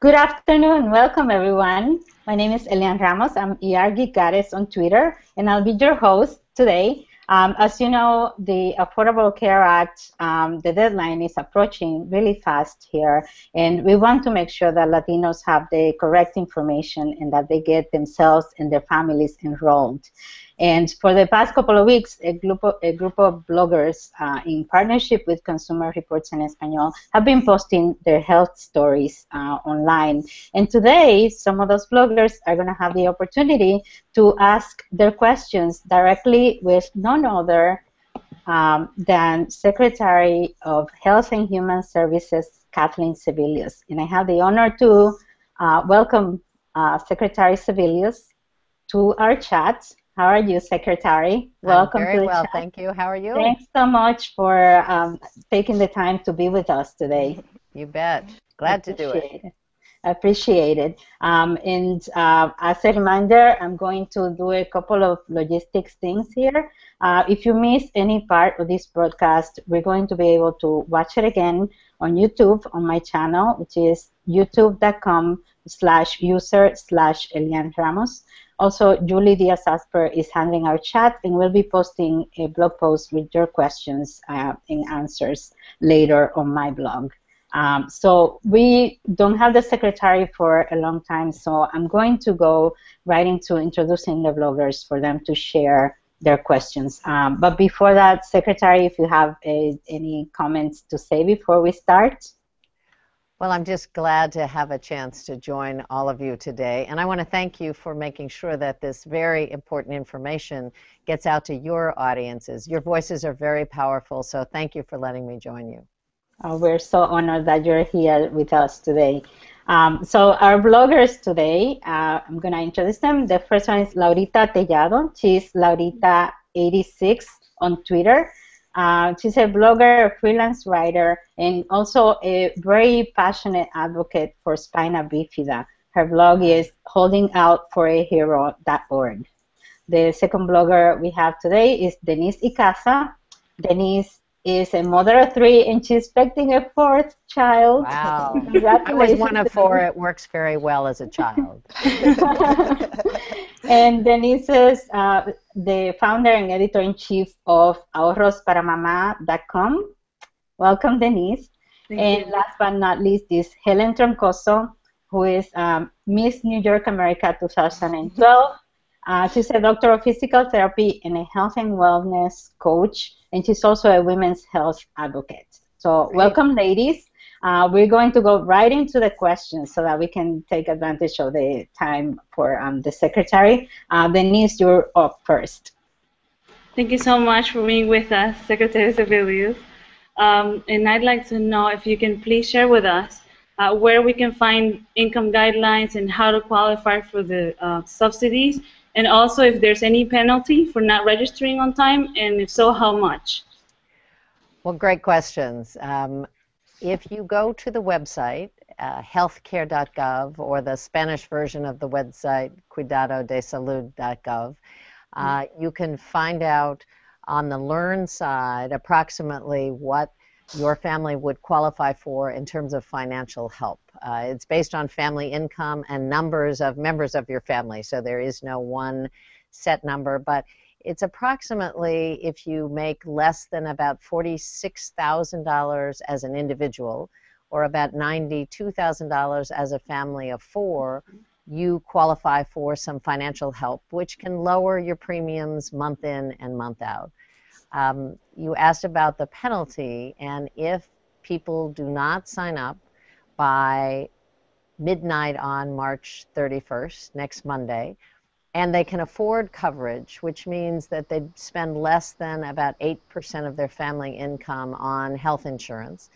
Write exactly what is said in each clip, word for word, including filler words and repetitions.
Good afternoon. Welcome, everyone. My name is Elianne Ramos. I'm ERGeekGares on Twitter, and I'll be your host today. Um, as you know, the Affordable Care Act, um, the deadline is approaching really fast here, and we want to make sure that Latinos have the correct information and that they get themselves and their families enrolled. And for the past couple of weeks, a group of, a group of bloggers uh, in partnership with Consumer Reports en Español have been posting their health stories uh, online. And today, some of those bloggers are going to have the opportunity to ask their questions directly with none other um, than Secretary of Health and Human Services, Kathleen Sebelius. And I have the honor to uh, welcome uh, Secretary Sebelius to our chat. How are you, Secretary? Welcome to the chat. Very well, thank you. How are you? Thanks so much for um, taking the time to be with us today. You bet. Glad to do it. I appreciate it. Um, and uh, as a reminder, I'm going to do a couple of logistics things here. Uh, if you miss any part of this broadcast, we're going to be able to watch it again on YouTube on my channel, which is youtube.com slash user slash Elianne Ramos. Also, Julie Diaz-Asper is handling our chat, and we'll be posting a blog post with your questions uh, and answers later on my blog. Um, so we don't have the secretary for a long time, so I'm going to go right into introducing the bloggers for them to share their questions. Um, but before that, Secretary, if you have a, any comments to say before we start. Well, I'm just glad to have a chance to join all of you today, and I want to thank you for making sure that this very important information gets out to your audiences. Your voices are very powerful, so thank you for letting me join you. Oh, we're so honored that you're here with us today. Um, so our bloggers today, uh, I'm going to introduce them. The first one is Laurita Tellado. She's Laurita eighty-six on Twitter. Uh, she's a blogger, a freelance writer, and also a very passionate advocate for spina bifida. Her blog is holding out for a hero dot org. The second blogger we have today is Denise Icaza. Denise is a mother of three, and she's expecting a fourth child. Wow. I was one of four. It works very well as a child. And Denise is uh, the founder and editor-in-chief of Ahorros para Mama dot com. Welcome, Denise. Thank and you. Last but not least is Helen Troncoski, who is um, Miss New York America two thousand twelve. Uh, she's a doctor of physical therapy and a health and wellness coach, and she's also a women's health advocate. So Great. Welcome, ladies. Uh, we're going to go right into the questions so that we can take advantage of the time for um, the Secretary. Uh, Denise, you're up first. Thank you so much for being with us, Secretary Sebelius. Um, and I'd like to know if you can please share with us uh, where we can find income guidelines and how to qualify for the uh, subsidies, and also if there's any penalty for not registering on time, and if so, how much? Well, great questions. Um, if you go to the website, uh, healthcare dot gov, or the Spanish version of the website, cuidado de salud dot gov, uh, mm-hmm. you can find out on the Learn side approximately what your family would qualify for in terms of financial help. Uh, it's based on family income and numbers of members of your family, so there is no one set number, but it's approximately if you make less than about forty-six thousand dollars as an individual or about ninety-two thousand dollars as a family of four, you qualify for some financial help, which can lower your premiums month in and month out. Um, you asked about the penalty, and if people do not sign up by midnight on March thirty-first, next Monday, and they can afford coverage, which means that they spend less than about eight percent of their family income on health insurance,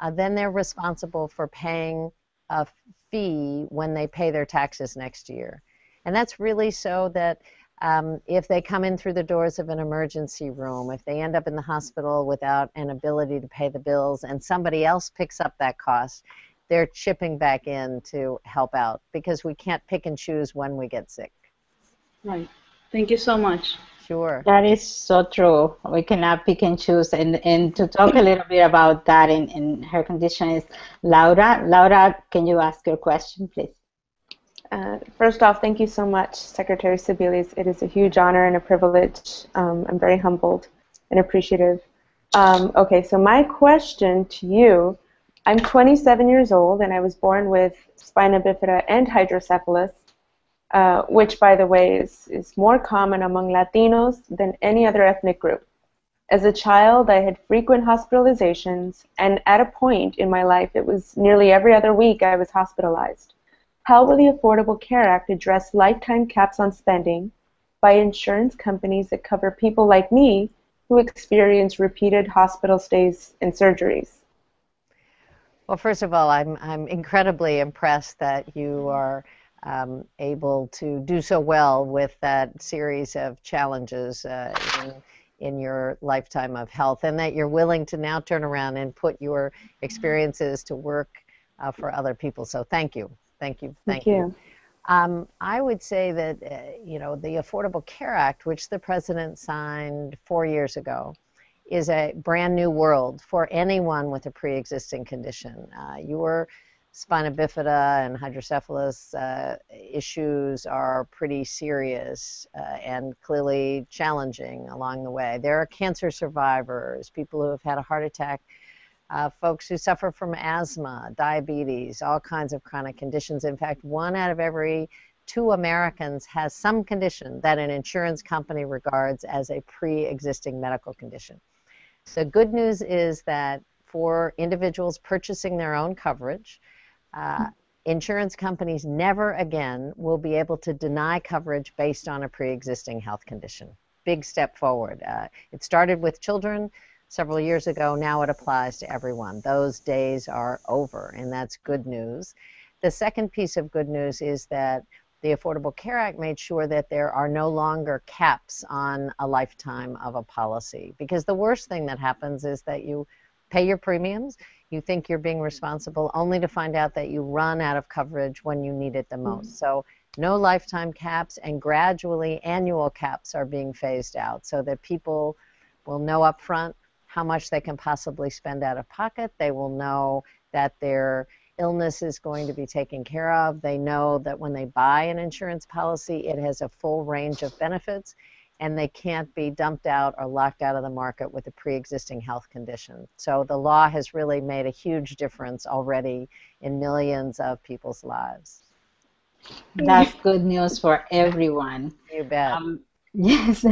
uh, then they're responsible for paying a fee when they pay their taxes next year. And that's really so that Um, if they come in through the doors of an emergency room, if they end up in the hospital without an ability to pay the bills and somebody else picks up that cost, they're chipping back in to help out because we can't pick and choose when we get sick. Right. Thank you so much. Sure. That is so true. We cannot pick and choose. And, and to talk a little bit about that and, and her condition is Laura. Laura, can you ask your question, please? Uh, first off, thank you so much, Secretary Sebelius. It is a huge honor and a privilege. Um, I'm very humbled and appreciative. Um, okay, so my question to you, I'm twenty-seven years old, and I was born with spina bifida and hydrocephalus, uh, which, by the way, is, is more common among Latinos than any other ethnic group. As a child, I had frequent hospitalizations, and at a point in my life, it was nearly every other week I was hospitalized. How will the Affordable Care Act address lifetime caps on spending by insurance companies that cover people like me who experience repeated hospital stays and surgeries? Well, first of all, I'm, I'm incredibly impressed that you are um, able to do so well with that series of challenges uh, in, in your lifetime of health, and that you're willing to now turn around and put your experiences to work uh, for other people. So thank you. Thank you. Thank, Thank you. you. Um, I would say that, uh, you know, the Affordable Care Act, which the President signed four years ago, is a brand new world for anyone with a pre-existing condition. Uh, your spina bifida and hydrocephalus uh, issues are pretty serious uh, and clearly challenging along the way. There are cancer survivors, people who have had a heart attack, Uh, folks who suffer from asthma, diabetes, all kinds of chronic conditions. In fact, one out of every two Americans has some condition that an insurance company regards as a pre-existing medical condition. So good news is that for individuals purchasing their own coverage, uh, insurance companies never again will be able to deny coverage based on a pre-existing health condition. Big step forward. Uh, it started with children several years ago. Now it applies to everyone. Those days are over, and that's good news. The second piece of good news is that the Affordable Care Act made sure that there are no longer caps on a lifetime of a policy, because the worst thing that happens is that you pay your premiums, you think you're being responsible, only to find out that you run out of coverage when you need it the most. Mm-hmm. So no lifetime caps, and gradually annual caps are being phased out so that people will know up front how much they can possibly spend out of pocket. They will know that their illness is going to be taken care of. They know that when they buy an insurance policy, it has a full range of benefits, and they can't be dumped out or locked out of the market with a pre-existing health condition. So the law has really made a huge difference already in millions of people's lives. That's good news for everyone. You bet. Um, Yes.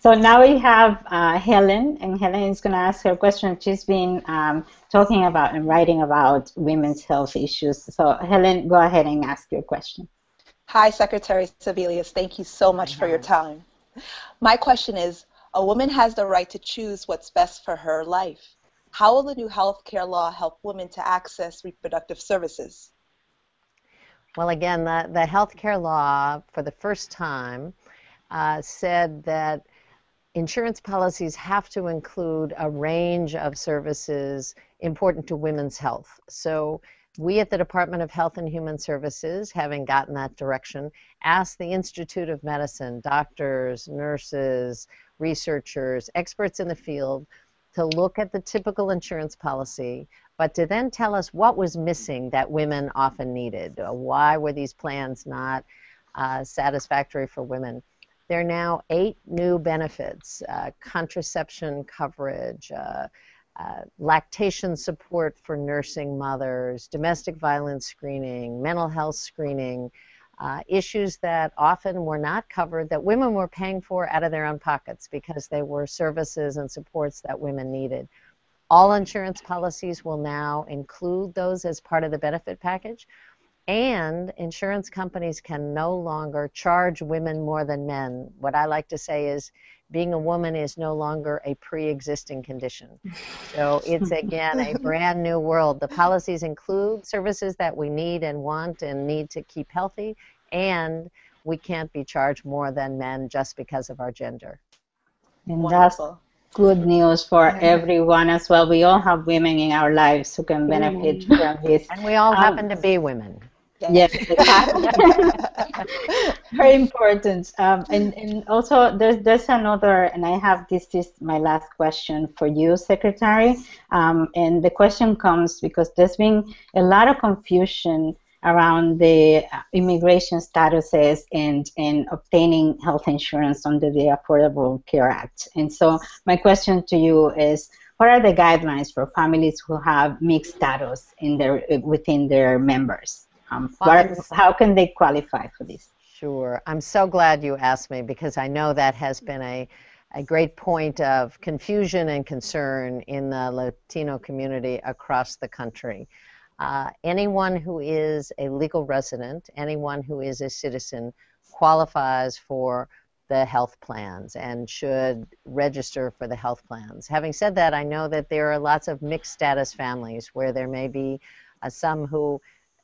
So now we have uh, Helen, and Helen is going to ask her question. She's been um, talking about and writing about women's health issues. So Helen, go ahead and ask your question. Hi, Secretary Sebelius. Thank you so much for your time. My question is, a woman has the right to choose what's best for her life. How will the new health care law help women to access reproductive services? Well, again, the, the health care law, for the first time, Uh, said that insurance policies have to include a range of services important to women's health. So we at the Department of Health and Human Services, having gotten that direction, asked the Institute of Medicine, doctors, nurses, researchers, experts in the field, to look at the typical insurance policy, but to then tell us what was missing that women often needed. Why were these plans not uh, satisfactory for women? There are now eight new benefits, uh, contraception coverage, uh, uh, lactation support for nursing mothers, domestic violence screening, mental health screening, uh, issues that often were not covered that women were paying for out of their own pockets because they were services and supports that women needed. All insurance policies will now include those as part of the benefit package. And insurance companies can no longer charge women more than men. What I like to say is being a woman is no longer a pre-existing condition. So it's, again, a brand new world. The policies include services that we need and want and need to keep healthy, and we can't be charged more than men just because of our gender. And that's good news for everyone as well. We all have women in our lives who can benefit from this. And we all happen um, to be women. Yes, very important. Um, and, and also, there's, there's another, and I have this is my last question for you, Secretary. Um, and the question comes because there's been a lot of confusion around the immigration statuses and, and obtaining health insurance under the Affordable Care Act. And so my question to you is, what are the guidelines for families who have mixed status in their, within their members? Um, what, how can they qualify for this? Sure. I'm so glad you asked me because I know that has been a, a great point of confusion and concern in the Latino community across the country. Uh, anyone who is a legal resident, anyone who is a citizen, qualifies for the health plans and should register for the health plans. Having said that, I know that there are lots of mixed status families where there may be uh, some who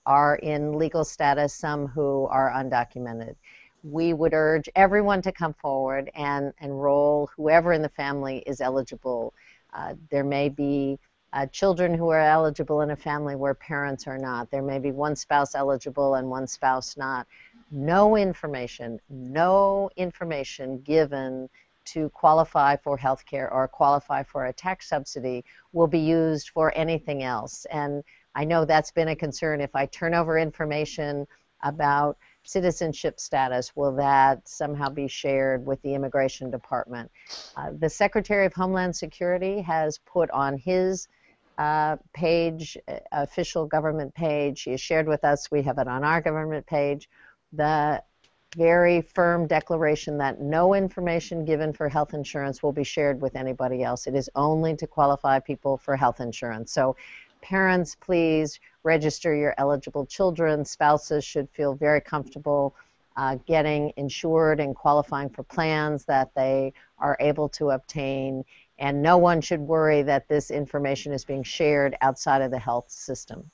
are in legal status, some who are undocumented. We would urge everyone to come forward and enroll whoever in the family is eligible. Uh, there may be Uh, children who are eligible in a family where parents are not. There may be one spouse eligible and one spouse not. No information, no information given to qualify for health care or qualify for a tax subsidy will be used for anything else. And I know that's been a concern. If I turn over information about citizenship status, will that somehow be shared with the Immigration Department? Uh, the Secretary of Homeland Security has put on his Uh, page, uh, official government page. She has shared with us, we have it on our government page, the very firm declaration that no information given for health insurance will be shared with anybody else. It is only to qualify people for health insurance. So parents, please register your eligible children. Spouses should feel very comfortable uh, getting insured and qualifying for plans that they are able to obtain. And no one should worry that this information is being shared outside of the health system.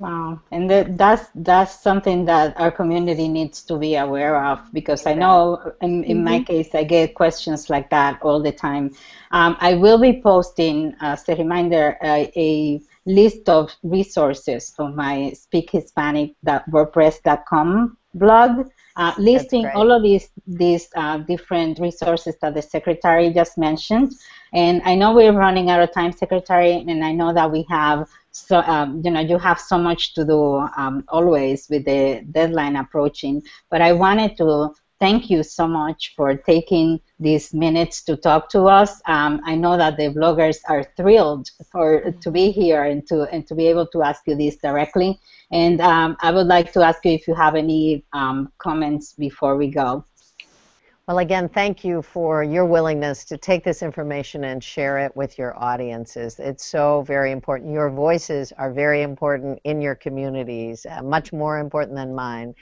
Wow, and that, that's that's something that our community needs to be aware of because I know in, in mm-hmm. my case I get questions like that all the time. Um, I will be posting, as a reminder, a, a list of resources on my speak hispanic dot wordpress dot com blog. Uh, listing all of these, these uh, different resources that the Secretary just mentioned. And I know we're running out of time, Secretary, and I know that we have, so um, you know, you have so much to do um, always with the deadline approaching, but I wanted to thank you so much for taking these minutes to talk to us. Um, I know that the bloggers are thrilled for to be here and to and to be able to ask you this directly. And um, I would like to ask you if you have any um, comments before we go. Well, again, thank you for your willingness to take this information and share it with your audiences. It's so very important. Your voices are very important in your communities, uh, much more important than mine.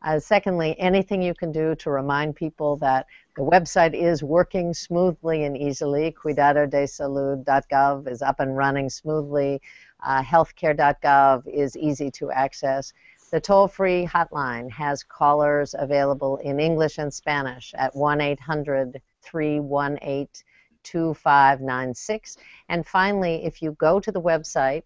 Uh, secondly, anything you can do to remind people that the website is working smoothly and easily. Cuidado de salud dot gov is up and running smoothly. Uh, healthcare dot gov is easy to access. The toll-free hotline has callers available in English and Spanish at one eight hundred, three one eight, two five nine six. And finally, if you go to the website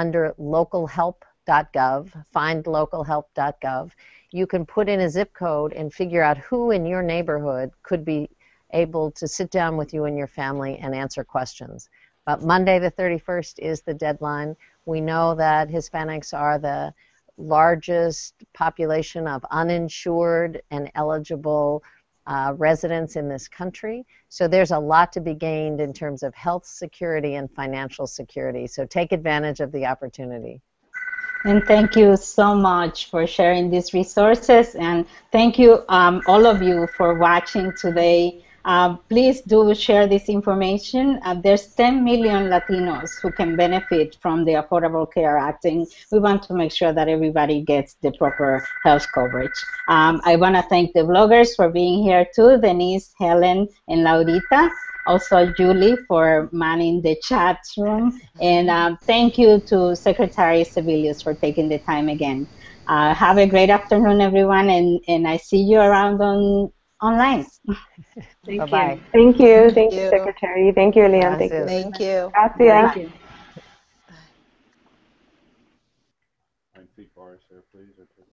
under local help dot gov, find local help dot gov, you can put in a zip code and figure out who in your neighborhood could be able to sit down with you and your family and answer questions. But Monday the thirty-first is the deadline. We know that Hispanics are the largest population of uninsured and eligible uh, residents in this country. So there's a lot to be gained in terms of health security and financial security. So take advantage of the opportunity. And thank you so much for sharing these resources, and thank you um, all of you for watching today. Uh, please do share this information. Uh, there's ten million Latinos who can benefit from the Affordable Care Act, and we want to make sure that everybody gets the proper health coverage. Um, I want to thank the bloggers for being here too, Denise, Helen, and Laurita. Also Julie for manning the chat room. And um, thank you to Secretary Sebelius for taking the time again. Uh, have a great afternoon, everyone, and, and I see you around on online. Thank, Bye -bye. You. Thank you. Thank you. Thank you, Secretary. Thank you, Elianne. Thank you. Thank you. Gracias. Thank you.